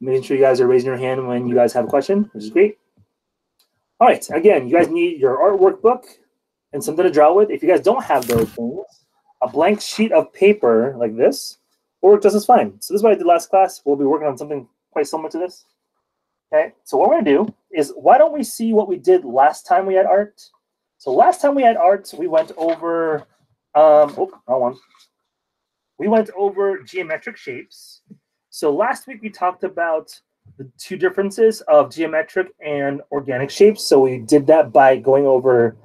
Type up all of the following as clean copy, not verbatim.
making sure you guys are raising your hand when you guys have a question, which is great. All right, again, you guys need your art workbook and something to draw with. If you guys don't have those things, a blank sheet of paper like this will work just as fine. So this is what I did last class. We'll be working on something quite similar to this. Okay, so what we're gonna do is, why don't we see what we did last time we had art? So last time we had art, we went over, we went over geometric shapes. So last week we talked about the two differences of geometric and organic shapes. So we did that by going over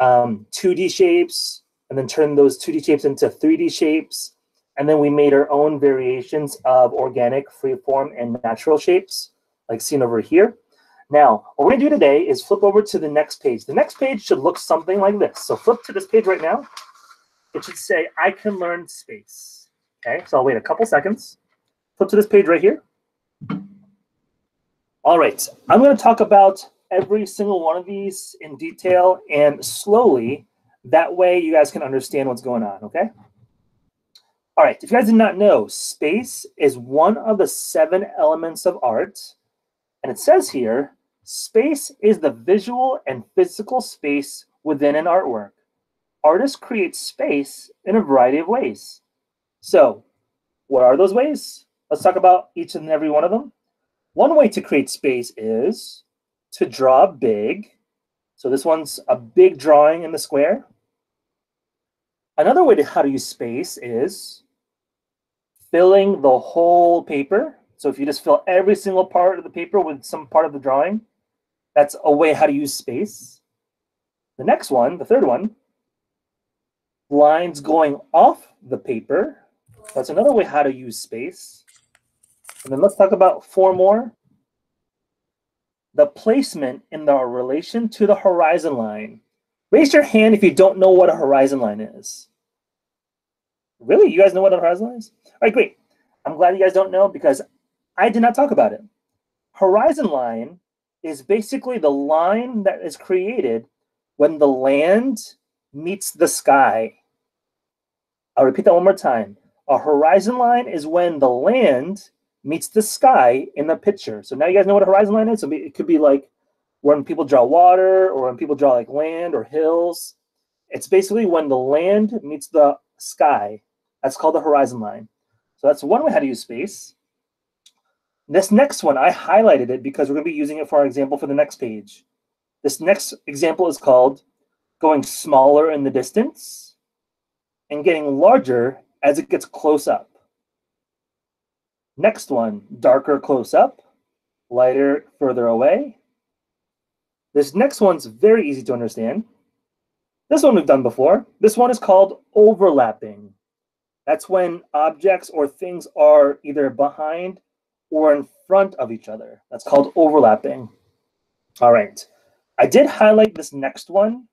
2D shapes and then turn those 2D shapes into 3D shapes. And then we made our own variations of organic, freeform, and natural shapes, like seen over here. Now, what we're gonna do today is flip over to the next page. The next page should look something like this. So flip to this page right now. It should say, I can learn space. Okay, so I'll wait a couple seconds. Flip to this page right here. All right, I'm gonna talk about every single one of these in detail and slowly. That way you guys can understand what's going on, okay? All right, if you guys did not know, space is one of the 7 elements of art. And it says here, space is the visual and physical space within an artwork. Artists create space in a variety of ways. So what are those ways? Let's talk about each and every one of them. One way to create space is to draw big. So this one's a big drawing in the square. Another way to how to use space is filling the whole paper. So if you just fill every single part of the paper with some part of the drawing, that's a way how to use space. The next one, the third one, lines going off the paper. That's another way how to use space. And then let's talk about 4 more. The placement in the relation to the horizon line. Raise your hand if you don't know what a horizon line is. Really? You guys know what a horizon line is? All right, great. I'm glad you guys don't know because I did not talk about it. Horizon line is basically the line that is created when the land meets the sky. I'll repeat that one more time. A horizon line is when the land meets the sky in the picture. So now you guys know what a horizon line is. So it could be like when people draw water or when people draw like land or hills. It's basically when the land meets the sky. That's called the horizon line. So that's one way how to use space. This next one, I highlighted it because we're going to be using it for our example for the next page. This next example is called going smaller in the distance and getting larger as it gets close up. Next one, darker close up, lighter further away. This next one's very easy to understand. This one we've done before. This one is called overlapping. That's when objects or things are either behind or in front of each other. That's called overlapping. All right. I did highlight this next one.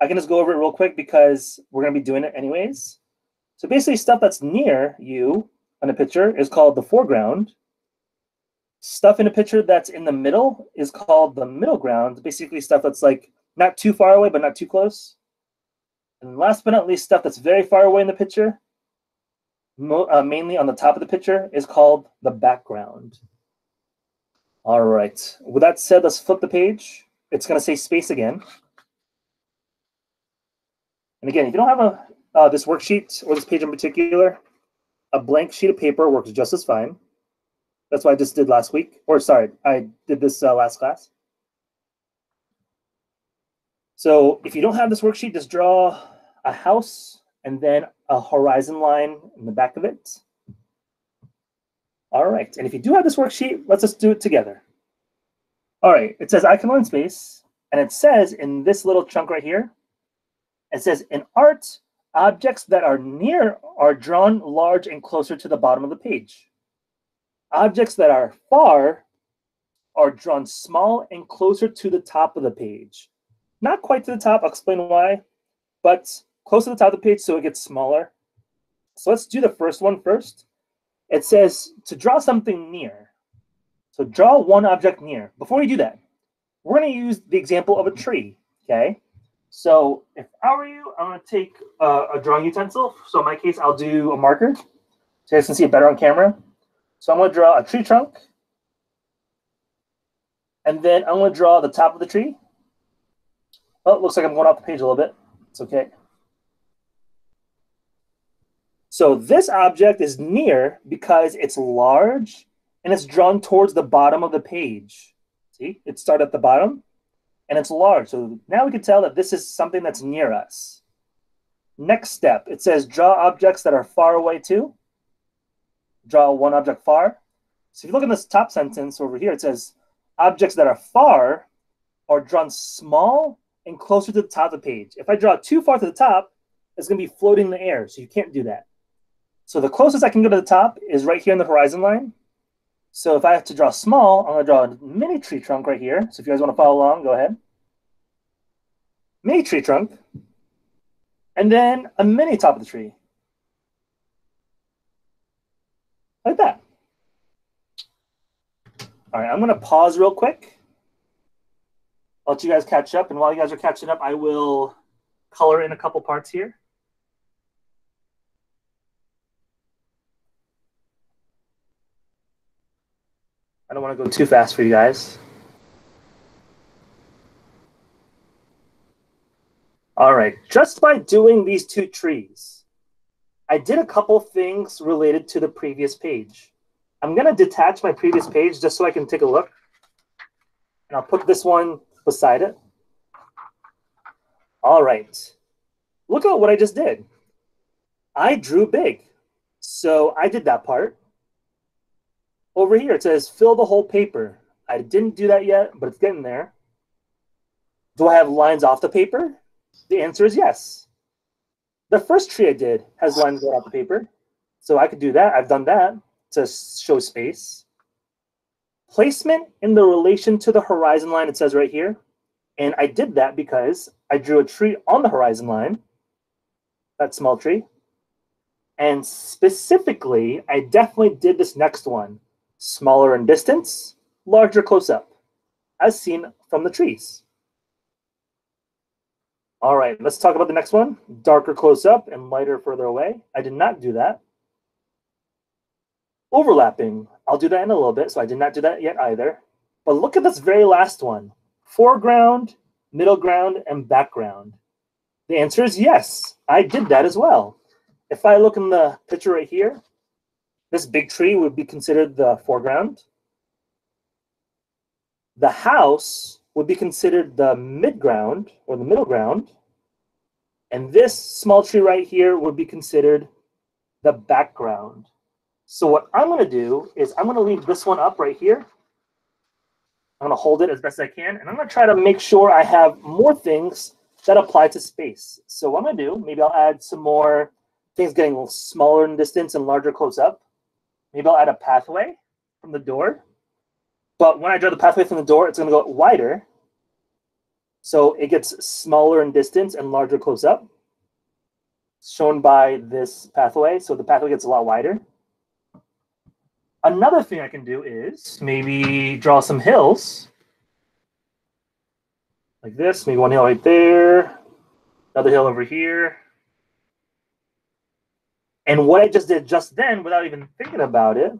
I can just go over it real quick because we're going to be doing it anyways. So basically stuff that's near you on a picture is called the foreground. Stuff in a picture that's in the middle is called the middle ground. Basically stuff that's like not too far away, but not too close. And last but not least, stuff that's very far away in the picture, mainly on the top of the picture, is called the background. All right. With that said, let's flip the page. It's going to say space again. And again, if you don't have a, this worksheet or this page in particular, a blank sheet of paper works just as fine. That's what I just did last week. Or sorry, I did this last class. So if you don't have this worksheet, just draw a house and then a horizon line in the back of it. All right, and if you do have this worksheet, let's just do it together. All right, it says I can learn space, and it says in this little chunk right here, it says in art, objects that are near are drawn large and closer to the bottom of the page. Objects that are far are drawn small and closer to the top of the page. Not quite to the top, I'll explain why, but close to the top of the page so it gets smaller. So let's do the first one first. It says to draw something near. So draw one object near. Before we do that, we're going to use the example of a tree, okay? So if I were you, I'm going to take a drawing utensil. So in my case, I'll do a marker so you guys can see it better on camera. So I'm going to draw a tree trunk, And then I'm going to draw the top of the tree. Oh, it looks like I'm going off the page a little bit. It's okay. So this object is near because it's large and it's drawn towards the bottom of the page. See, it started at the bottom and it's large. So now we can tell that this is something that's near us. Next step, it says draw objects that are far away too. Draw one object far. So if you look at this top sentence over here, it says objects that are far are drawn small and closer to the top of the page. If I draw too far to the top, it's going to be floating in the air, so you can't do that. So the closest I can go to the top is right here in the horizon line. So if I have to draw small, I'm going to draw a mini tree trunk right here. So if you guys want to follow along, go ahead. Mini tree trunk. And then a mini top of the tree. Like that. All right, I'm going to pause real quick. I'll let you guys catch up. And while you guys are catching up, I will color in a couple parts here. I don't want to go too fast for you guys. All right, just by doing these two trees, I did a couple things related to the previous page. I'm going to detach my previous page just so I can take a look. And I'll put this one beside it. All right. Look at what I just did. I drew big. So I did that part. Over here, it says fill the whole paper. I didn't do that yet, but it's getting there. Do I have lines off the paper? The answer is yes. The first tree I did has lines going off the paper. So I could do that. I've done that to show space. Placement in the relation to the horizon line, it says right here. And I did that because I drew a tree on the horizon line, that small tree. And specifically, I definitely did this next one. Smaller in distance, larger close up, as seen from the trees. All right, let's talk about the next one. Darker close up and lighter further away. I did not do that. Overlapping, I'll do that in a little bit, so I did not do that yet either. But look at this very last one. Foreground, middle ground, and background. The answer is yes, I did that as well. If I look in the picture right here, this big tree would be considered the foreground. The house would be considered the midground or the middle ground. And this small tree right here would be considered the background. So what I'm going to do is I'm going to leave this one up right here. I'm going to hold it as best I can, and I'm going to try to make sure I have more things that apply to space. So what I'm going to do, maybe I'll add some more things getting a little smaller in distance and larger close up. Maybe I'll add a pathway from the door. But when I draw the pathway from the door, it's going to go wider. So it gets smaller in distance and larger close up, shown by this pathway. So the pathway gets a lot wider. Another thing I can do is maybe draw some hills like this. Maybe one hill right there, another hill over here. And what I just did just then, without even thinking about it,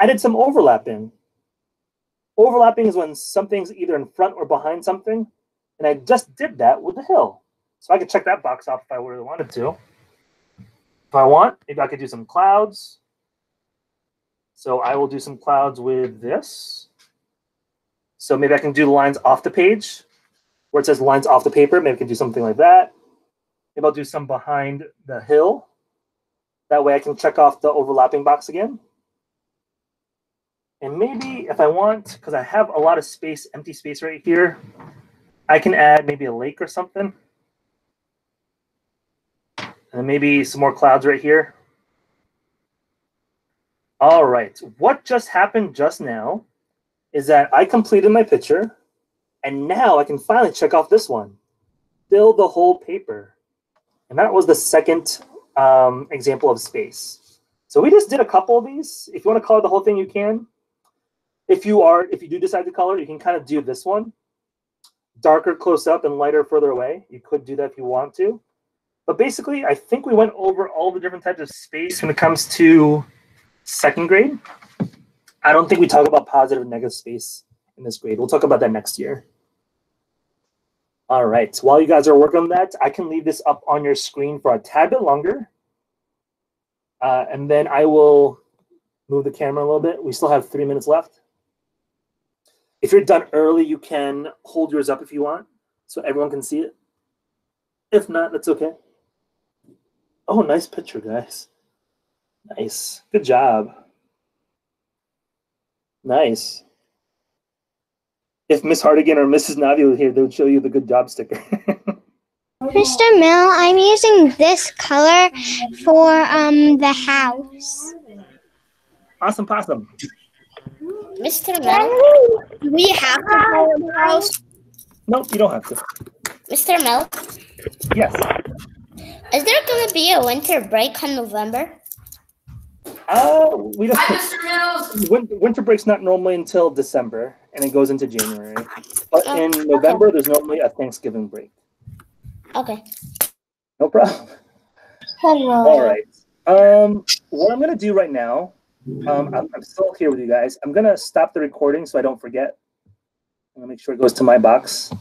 I did some overlapping. Overlapping is when something's either in front or behind something. And I just did that with the hill. So I could check that box off if I really wanted to. If I want, maybe I could do some clouds. So I will do some clouds with this. So maybe I can do lines off the page where it says lines off the paper. Maybe I can do something like that. Maybe I'll do some behind the hill. That way I can check off the overlapping box again. And maybe if I want, because I have a lot of space, empty space right here, I can add maybe a lake or something. And maybe some more clouds right here. All right, what just happened just now is that I completed my picture, and now I can finally check off this one. Fill the whole paper. And that was the second example of space. So we just did a couple of these. If you want to color the whole thing, you can. If you do decide to color, you can kind of do this one. Darker close up and lighter further away. You could do that if you want to. But basically, I think we went over all the different types of space when it comes to second grade. I don't think we talk about positive and negative space in this grade. We'll talk about that next year. All right, while you guys are working on that, I can leave this up on your screen for a tad bit longer. And then I will move the camera a little bit. We still have 3 minutes left. If you're done early, you can hold yours up if you want, so everyone can see it. If not, that's okay. Oh, nice picture, guys. Nice. Good job. Nice. If Miss Hartigan or Mrs. Navi were here, they would show you the good job sticker. Mr. Mill, I'm using this color for the house. Awesome possum. Mr. Mill, do we have to color the house? Nope, you don't have to. Mr. Mill? Yes. Is there going to be a winter break on November? Oh, we don't. Hi, Mr. Mills. Winter break's not normally until December, and it goes into January. But in November, okay, there's normally a Thanksgiving break. Okay. No problem. Hello. All right. What I'm going to do right now, I'm still here with you guys. I'm going to stop the recording so I don't forget. I'm going to make sure it goes to my box.